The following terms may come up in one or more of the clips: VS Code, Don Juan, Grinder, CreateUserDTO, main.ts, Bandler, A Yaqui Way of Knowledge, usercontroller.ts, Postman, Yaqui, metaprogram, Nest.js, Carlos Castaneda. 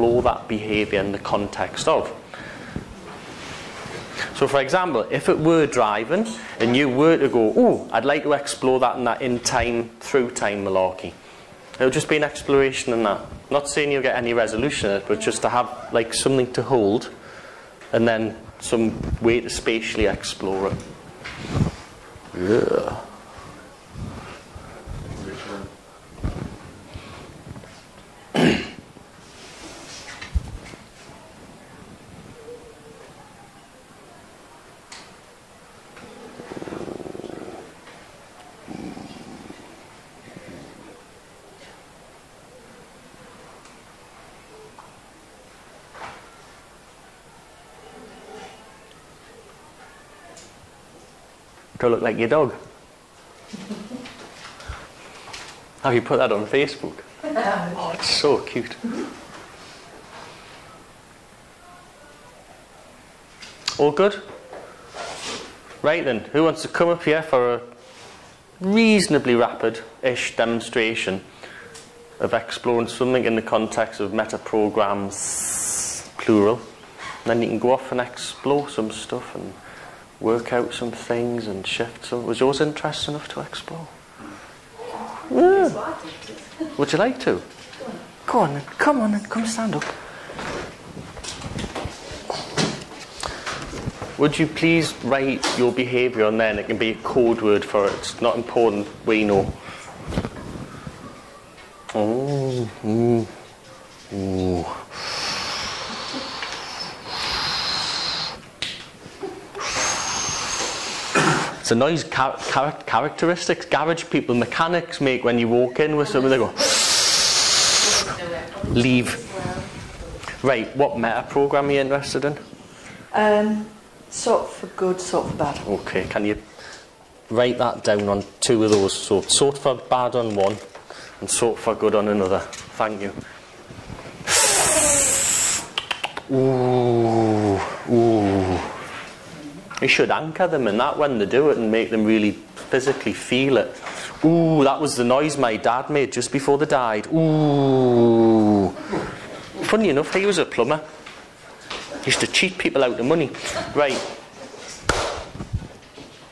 explore that behavior in the context of. So for example, if it were driving and you were to go, oh, I'd like to explore that and that in time, through time malarkey, it would just be an exploration in that. Not saying you'll get any resolution in it, but just to have like something to hold and then some way to spatially explore it. Yeah. To look like your dog. Have you put that on Facebook? Oh, it's so cute. All good? Right then, who wants to come up here for a reasonably rapid-ish demonstration of exploring something in the context of metaprograms, plural? And then you can go off and explore some stuff and work out some things and shift some. Was yours interesting enough to explore? Yeah. Would you like to? Go on then. Come on then. Come stand up. Would you please write your behaviour on there? It can be a code word for it. It's not important. We know. Oh. Mm. Oh. The noise characteristics garage people, mechanics make when you walk in with someone, they go leave. Right, what meta program are you interested in? Sort for good, sort for bad. Okay, can you write that down on two of those? So sort for bad on one and sort for good on another. Thank you. Ooh, ooh. You should anchor them in that when they do it and make them really physically feel it. Ooh, that was the noise my dad made just before they died. Ooh. Funny enough, he was a plumber. He used to cheat people out of money. Right.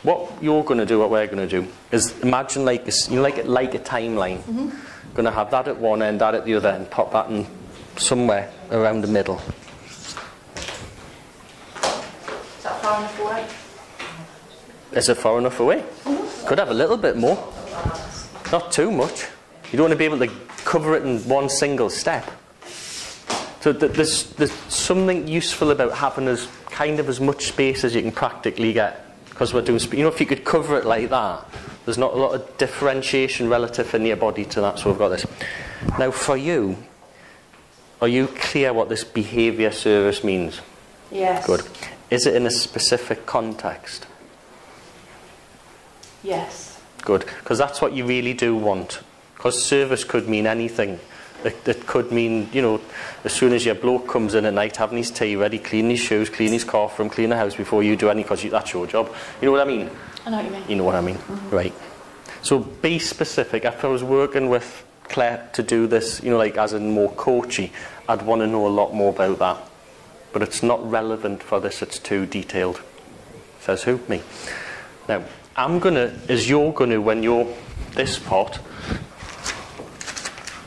What you're going to do, what we're going to do, is imagine like a timeline. Mm-hmm. Going to have that at one end, that at the other, and pop that in somewhere around the middle. Is it far enough away? Could have a little bit more. Not too much. You don't want to be able to cover it in one single step. So there's something useful about having as kind of as much space as you can practically get. Because we're doing, you know, if you could cover it like that, there's not a lot of differentiation relative in your body to that. So we've got this. Now for you, are you clear what this behaviour service means? Yes. Good. Is it in a specific context? Yes. Good, because that's what you really do want. Because service could mean anything. It could mean, you know, as soon as your bloke comes in at night, having his tea ready, clean his shoes, clean his car for him, clean the house before you do any, because that's your job. You know what I mean? I know what you mean. You know what I mean. Mm-hmm. Right. So be specific. If I was working with Claire to do this, you know, like as in more coachy, I'd want to know a lot more about that. But it's not relevant for this, it's too detailed. Says who? Me. Now, I'm going to, as you're going to, when you're this part,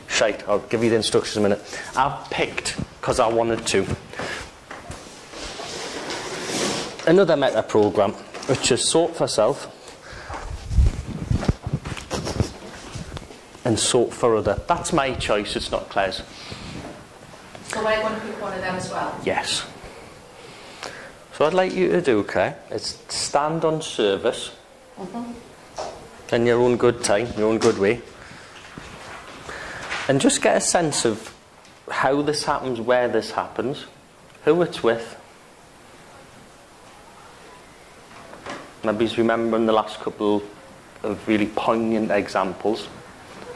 shite, I'll give you the instructions in a minute. I've picked, because I wanted to, another meta program, which is sort for self and sort for other. That's my choice, it's not Claire's. So I want to pick one of them as well? Yes. So I'd like you to do, okay, is stand on service, mm-hmm, in your own good time, your own good way, and just get a sense of how this happens, where this happens, who it's with. Maybe he's remembering the last couple of really poignant examples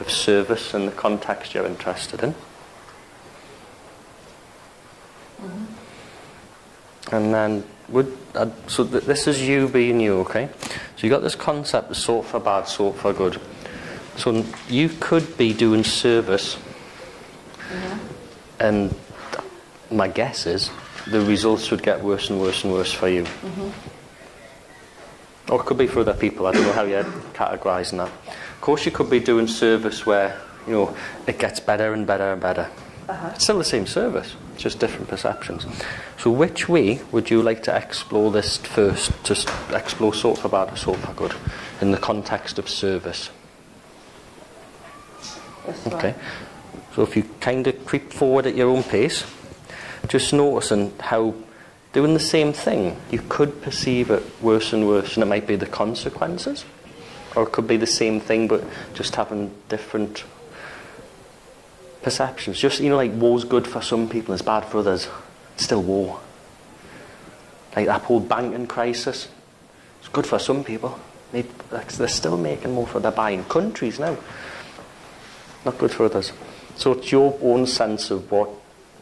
of service and the context you're interested in. And then, so this is you being you, okay? So you got this concept of sort for bad, sort for good. So you could be doing service, mm-hmm, and my guess is the results would get worse and worse and worse for you. Mm-hmm. Or it could be for other people. I don't know how you're categorising that. Of course, you could be doing service where, you know, it gets better and better and better. It's still the same service, just different perceptions. So which way would you like to explore this first, just explore sort for bad or sort for good in the context of service? Okay. So if you kind of creep forward at your own pace, just noticing how doing the same thing, you could perceive it worse and worse, and it might be the consequences, or it could be the same thing but just having different perceptions. Just, you know, like war's good for some people, it's bad for others. It's still war. Like that whole banking crisis, it's good for some people. They're still making more for their buying countries now. Not good for others. So it's your own sense of what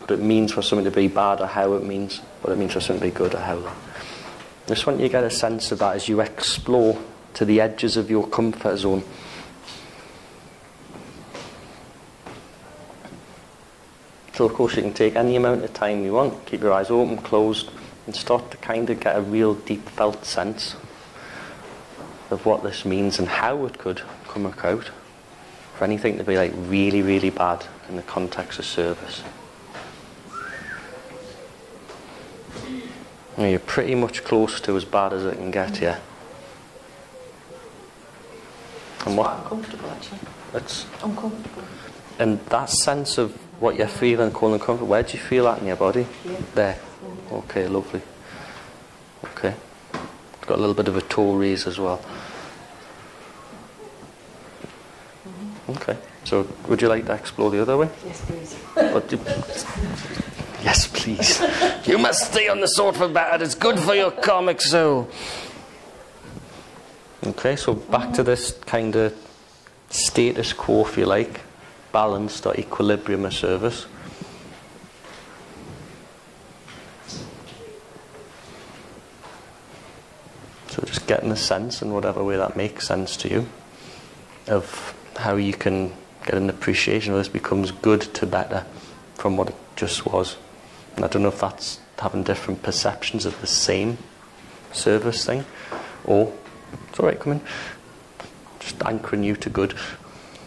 it means for something to be bad, or how it means what it means for something to be good, or how that. I just want you to get a sense of that as you explore to the edges of your comfort zone. So of course you can take any amount of time you want, keep your eyes open, closed, and start to kind of get a real deep felt sense of what this means and how it could come about for anything to be like really, really bad in the context of service. And you're pretty much close to as bad as it can get, yeah. It's quite uncomfortable, actually. It's uncomfortable. And that sense of what you're feeling, calling comfort, where do you feel that in your body? Yeah. There. Mm-hmm. Okay, lovely. Okay. Got a little bit of a toe raise as well. Mm-hmm. Okay. So, would you like to explore the other way? Yes, please. Yes, please. You must stay on the sort for bad. It's good for your karmic soul. Okay, so back to this kind of status quo, if you like. Balanced or equilibrium of service. So just getting a sense, in whatever way that makes sense to you, of how you can get an appreciation of this becomes good to better from what it just was. And I don't know if that's having different perceptions of the same service thing, or it's alright, come in, just anchoring you to good.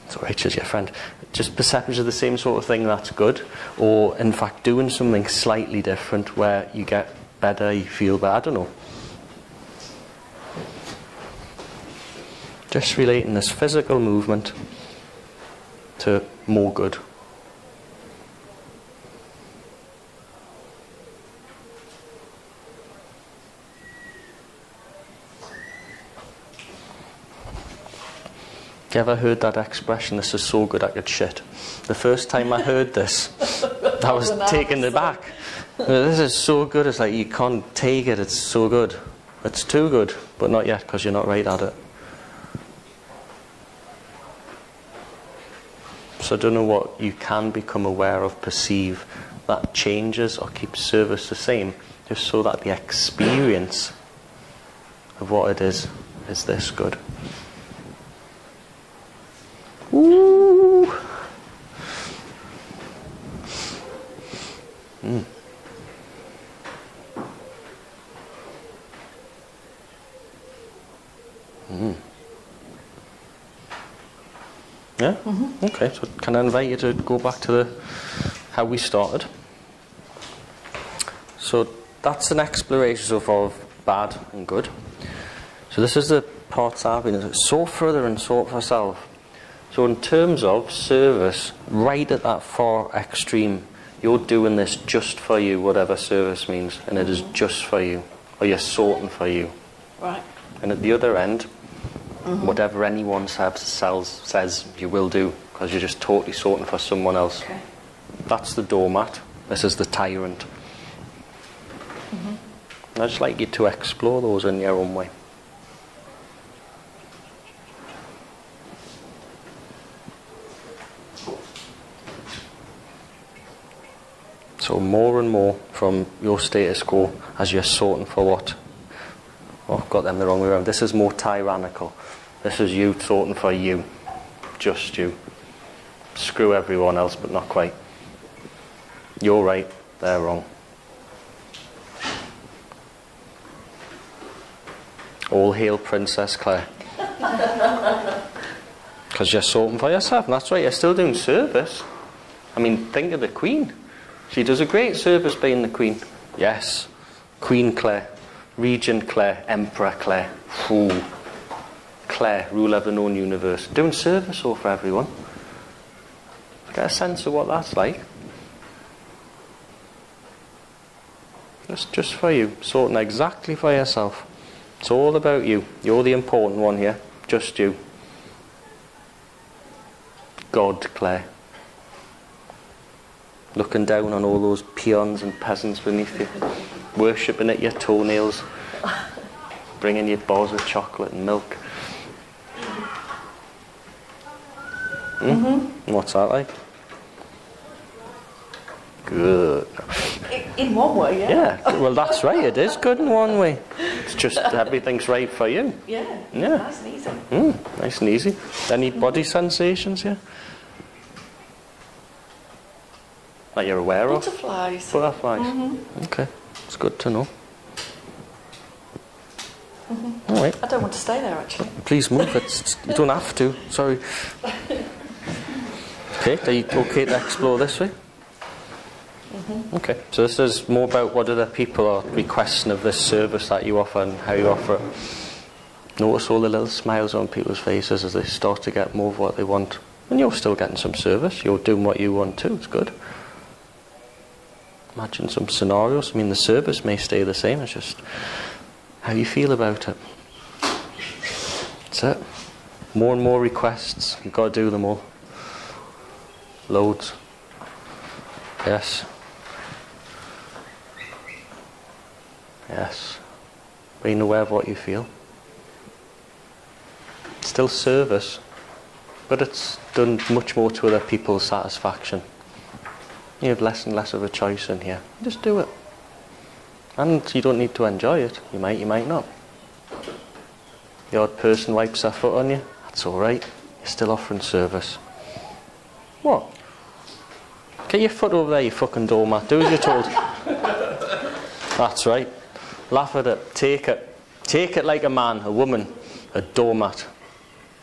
It's alright, she's your friend. Just perceptions of the same sort of thing, that's good. Or, in fact, doing something slightly different where you get better, you feel better, I don't know. Just relating this physical movement to more good. You ever heard that expression, this is so good I could shit? The first time I heard this, I was taken aback. This is so good, it's like you can't take it, it's so good. It's too good, but not yet, because you're not right at it. So I don't know what you can become aware of, perceive, that changes or keeps service the same, just so that the experience of what it is this good. Ooh. Mm. Mm. Yeah? Mm-hmm. Okay, so can I invite you to go back to the how we started? So that's an exploration of bad and good. So this is the parts I've been sought further and sought for self. So in terms of service, right at that far extreme, you're doing this just for you, whatever service means, and it is just for you, or you're sorting for you. Right. And at the other end, whatever anyone says you will do, because you're just totally sorting for someone else. Okay. That's the doormat. This is the tyrant. And I'd just like you to explore those in your own way. So more and more from your status quo as you're sorting for what? Oh, I've got them the wrong way around. This is more tyrannical. This is you sorting for you. Just you. Screw everyone else, but not quite. You're right. They're wrong. All hail Princess Claire. Because you're sorting for yourself, and that's right, you're still doing service. I mean, think of the Queen. She does a great service being the Queen. Yes, Queen Claire, Regent Claire, Emperor Claire. Ooh. Claire, ruler of the known universe. Doing service all for everyone. Get a sense of what that's like. That's just for you, sorting exactly for yourself. It's all about you. You're the important one here. Just you. God, Claire. Looking down on all those peons and peasants beneath you. Worshipping at your toenails. Bringing you bars of chocolate and milk. Mm-hmm. What's that like? Good. In one way, yeah. Yeah, well that's right, it is good in one way. It's just everything's right for you. Yeah, yeah. Nice and easy. Mm, nice and easy. Any body sensations here? That you're aware of? Butterflies. Butterflies. Mm-hmm. Okay, it's good to know. Mm-hmm. All right. I don't want to stay there actually. Please move, it's, you don't have to, sorry. Okay, are you okay to explore this way? Mm-hmm. Okay, so this is more about what other people are requesting of this service that you offer and how you offer it. Notice all the little smiles on people's faces as they start to get more of what they want. And you're still getting some service, you're doing what you want too, it's good. Imagine some scenarios, I mean the service may stay the same, it's just how you feel about it. That's it. More and more requests, you've got to do them all. Loads. Yes. Yes. Being aware of what you feel. It's still service, but it's done much more to other people's satisfaction. You have less and less of a choice in here. Just do it. And you don't need to enjoy it. You might not. The odd person wipes their foot on you. That's alright. You're still offering service. What? Get your foot over there, you fucking doormat. Do as you're told. That's right. Laugh at it. Take it. Take it like a man, a woman, a doormat.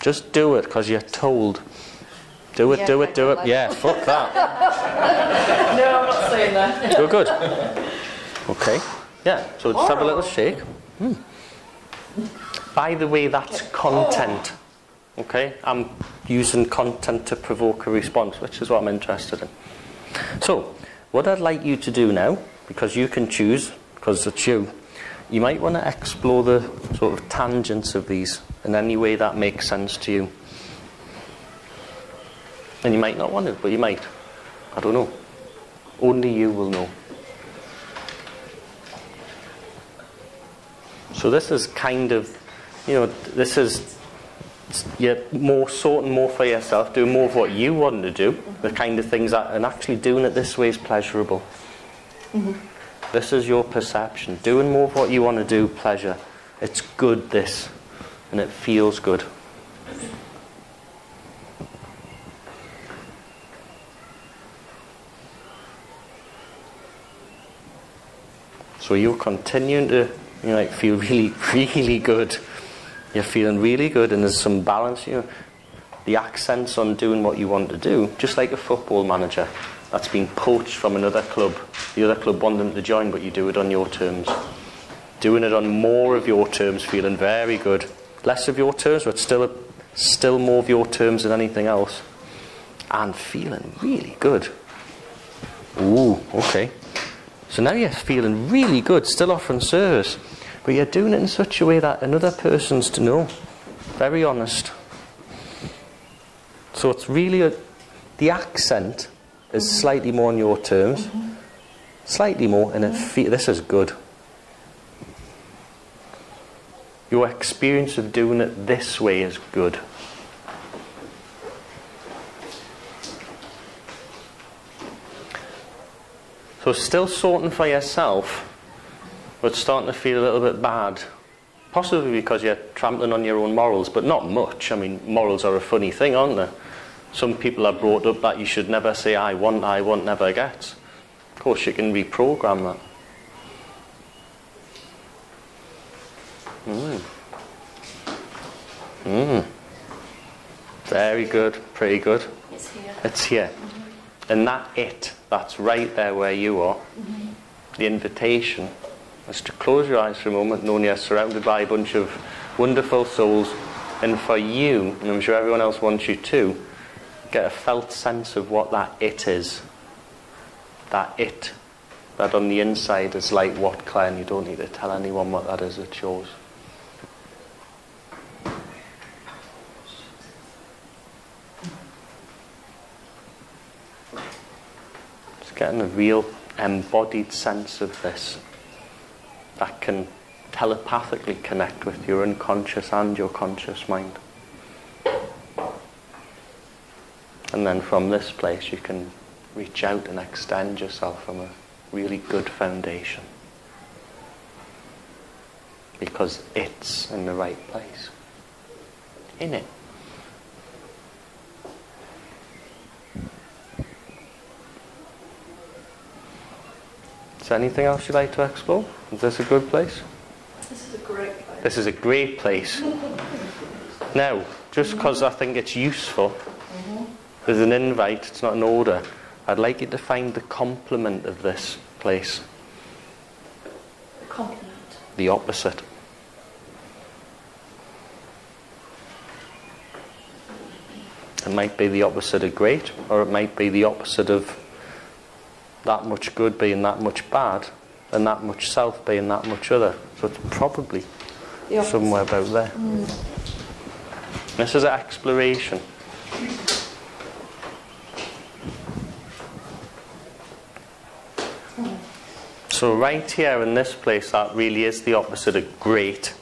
Just do it, because you're told. Do it, yeah, do it, do it. Like yeah, it. Fuck that. No, I'm not saying that. You're good. Okay. Yeah, so just have a little shake. Mm. By the way, that's content. Okay? I'm using content to provoke a response, which is what I'm interested in. So, what I'd like you to do now, because you can choose, because it's you, you might want to explore the sort of tangents of these in any way that makes sense to you. And you might not want to, but you might. I don't know. Only you will know. So this is kind of, you know, this is, you're more sorting more for yourself, doing more of what you want to do, the kind of things that, and actually doing it this way is pleasurable. Mm-hmm. This is your perception. Doing more of what you want to do, pleasure. It's good, this, and it feels good. So you're continuing to, you know, like feel really, really good. You're feeling really good and there's some balance, you know, the accent's on doing what you want to do, just like a football manager that's been poached from another club. The other club wanted them to join, but you do it on your terms. Doing it on more of your terms, feeling very good. Less of your terms, but still more of your terms than anything else. And feeling really good. Ooh, okay. So now you're feeling really good, still offering service. But you're doing it in such a way that another person's to know. Very honest. So it's really a, the accent is slightly more on your terms. Slightly more, and it this is good. Your experience of doing it this way is good. So still sorting for yourself, but starting to feel a little bit bad. Possibly because you're trampling on your own morals, but not much. I mean, morals are a funny thing, aren't they? Some people are brought up that you should never say, I want never get. Of course, you can reprogram that. Mm. Mm. Very good, pretty good. It's here. It's here. Mm-hmm. And that's right there where you are. Mm-hmm. The invitation is to close your eyes for a moment, knowing you're surrounded by a bunch of wonderful souls, and for you, and I'm sure everyone else wants you too, get a felt sense of what that it is. That it, that on the inside is like what, Claire, and you don't need to tell anyone what that is, it's yours. Getting a real embodied sense of this that can telepathically connect with your unconscious and your conscious mind. And then from this place you can reach out and extend yourself from a really good foundation. Because it's in the right place. In it. Is there anything else you'd like to explore? Is this a good place? This is a great place. This is a great place. Now, just because I think it's useful, there's an invite, it's not an order. I'd like you to find the complement of this place. The complement? The opposite. It might be the opposite of great, or it might be the opposite of that much good being that much bad, and that much self being that much other. So it's probably somewhere about there. Mm. This is an exploration. Mm. So right here in this place, that really is the opposite of great.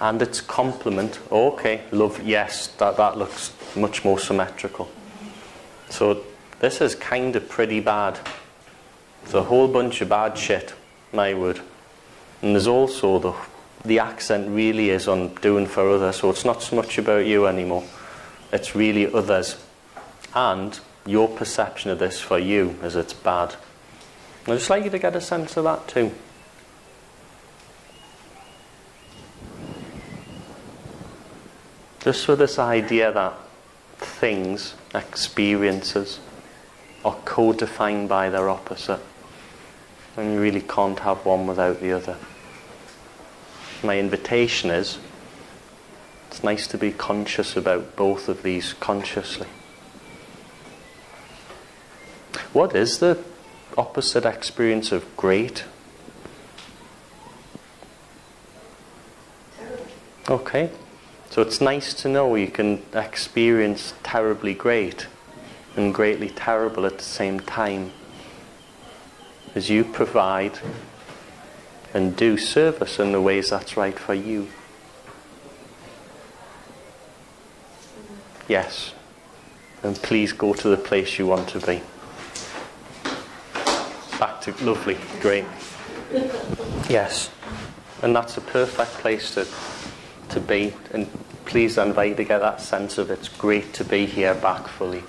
And its complement, okay, love, yes, that looks much more symmetrical. So this is kind of pretty bad. There's a whole bunch of bad shit, my word. And there's also the accent really is on doing for others, so it's not so much about you anymore. It's really others. And your perception of this for you is it's bad. And I'd just like you to get a sense of that too. Just with this idea that things, experiences, are co-defined by their opposite. And you really can't have one without the other. My invitation is, it's nice to be conscious about both of these consciously. What is the opposite experience of great? Okay. So it's nice to know you can experience terribly great and greatly terrible at the same time, as you provide and do service in the ways that's right for you. Yes. And please go to the place you want to be. Back to lovely, great. Yes. And that's a perfect place to be, and please invite you to get that sense of it's great to be here back fully.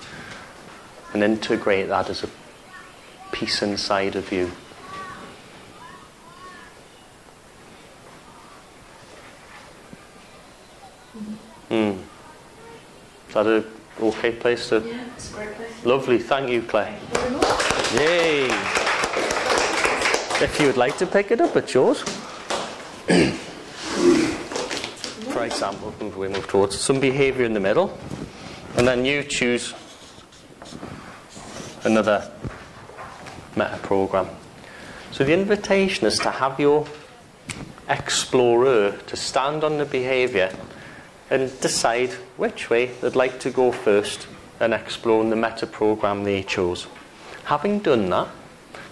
And integrate that as a piece inside of you. Mm. Is that an okay place to? Yeah, it's a great place. Lovely, thank you, Claire. Very much. Yay! If you would like to pick it up, it's yours. For example, we move towards some behaviour in the middle, and then you choose another meta program. So the invitation is to have your explorer to stand on the behaviour and decide which way they'd like to go first and explore in the meta program they chose. Having done that,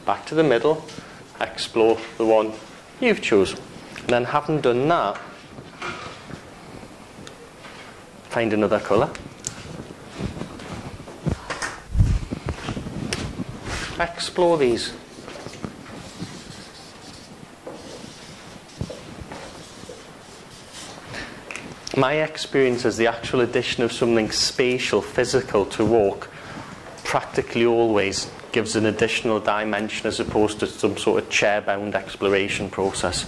back to the middle, explore the one you've chosen. And then having done that, find another colour. Explore these. My experience is the actual addition of something spatial, physical to walk practically always gives an additional dimension as opposed to some sort of chair-bound exploration process.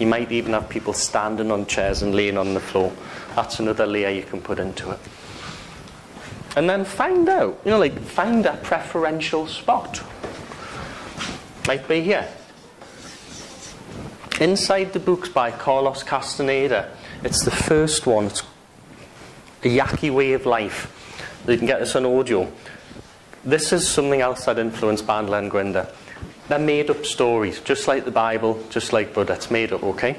You might even have people standing on chairs and laying on the floor. That's another layer you can put into it. And then find out, you know, like find a preferential spot. Might be here. Inside the Books by Carlos Castaneda. It's the first one. It's A Yaqui Way of Life. You can get this on audio. This is something else that influenced Bandler and Grinder. They're made-up stories, just like the Bible, just like Buddha. It's made up, okay?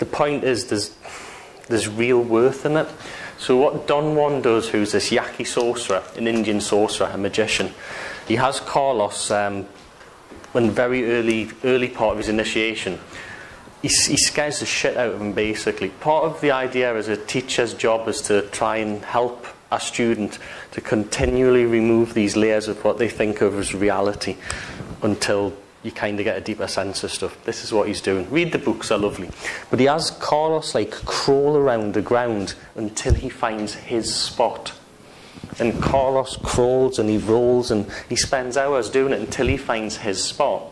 The point is there's real worth in it. So what Don Juan does, who's this Yaqui sorcerer, an Indian sorcerer, a magician, he has Carlos, in the very early part of his initiation, he scares the shit out of him, basically. Part of the idea as a teacher's job is to try and help a student to continually remove these layers of what they think of as reality until you kind of get a deeper sense of stuff. This is what he's doing. Read the books, they're lovely. But he has Carlos like crawl around the ground until he finds his spot. And Carlos crawls and he rolls and he spends hours doing it until he finds his spot.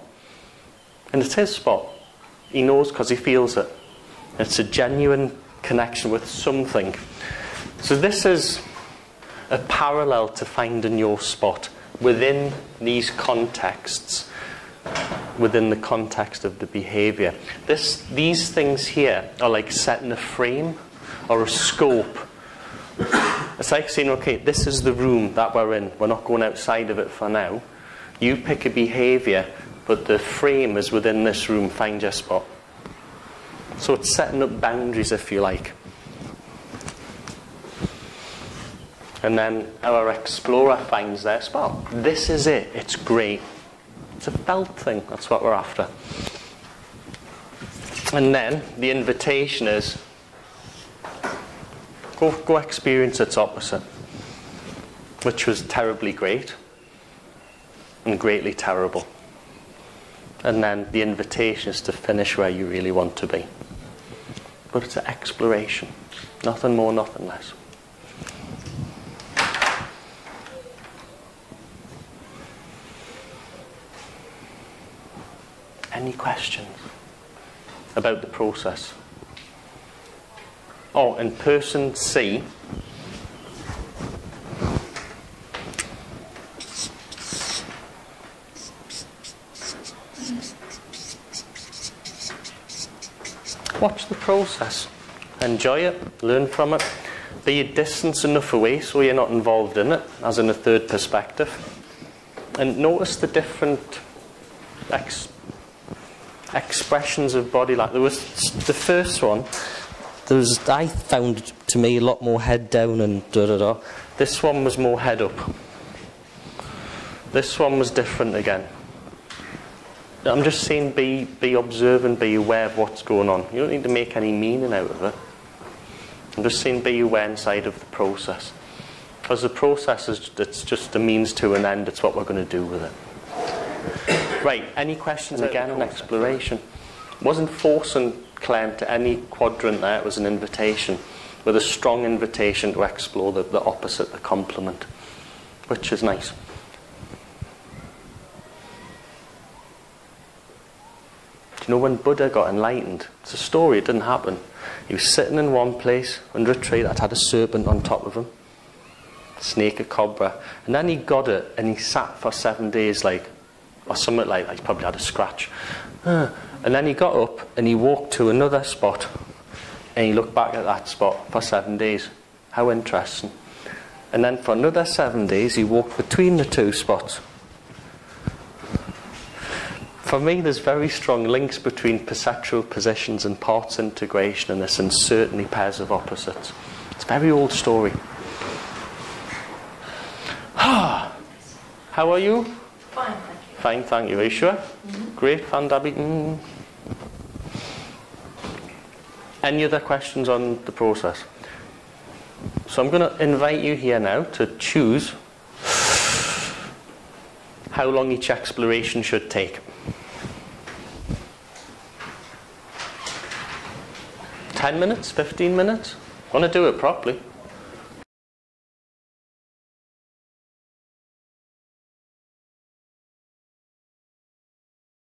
And it's his spot. He knows because he feels it. It's a genuine connection with something. So this is a parallel to finding your spot within these contexts, within the context of the behaviour. These things here are like setting a frame or a scope. It's like saying, okay, this is the room that we're in. We're not going outside of it for now. You pick a behaviour, but the frame is within this room. Find your spot. So it's setting up boundaries, if you like. And then our explorer finds their spot. This is it. It's great. It's a felt thing. That's what we're after. And then the invitation is go experience its opposite, which was terribly great and greatly terrible. And then the invitation is to finish where you really want to be. But it's an exploration. Nothing more, nothing less. Any questions about the process? Oh, and person C. Watch the process. Enjoy it. Learn from it. Be a distance enough away so you're not involved in it, as in a third perspective. And notice the different expressions of body. Like there was the first one, there was, I found to me a lot more head down and da da da. This one was more head up. This one was different again. I'm just saying be observant, be aware of what's going on. You don't need to make any meaning out of it. I'm just saying be aware inside of the process, because the process is it's just a means to an end. It's what we're going to do with it. Right, any questions again on exploration? Wasn't forcing Clem to any quadrant there, it was an invitation, with a strong invitation to explore the opposite, the complement, which is nice. Do you know when Buddha got enlightened? It's a story, it didn't happen. He was sitting in one place under a tree that had a serpent on top of him. Snake, a cobra. And then he got it and he sat for 7 days like, or something like that, he probably had a scratch. And then he got up and he walked to another spot and he looked back at that spot for 7 days. How interesting. And then for another 7 days he walked between the two spots. For me there's very strong links between perceptual positions and parts integration and this, and certainly pairs of opposites. It's a very old story. How are you? Fine. Fine, thank you. Are you sure? Mm-hmm. Great, Van Dabby. Mm. Any other questions on the process? So I'm going to invite you here now to choose how long each exploration should take. 10 minutes? 15 minutes? I want to do it properly.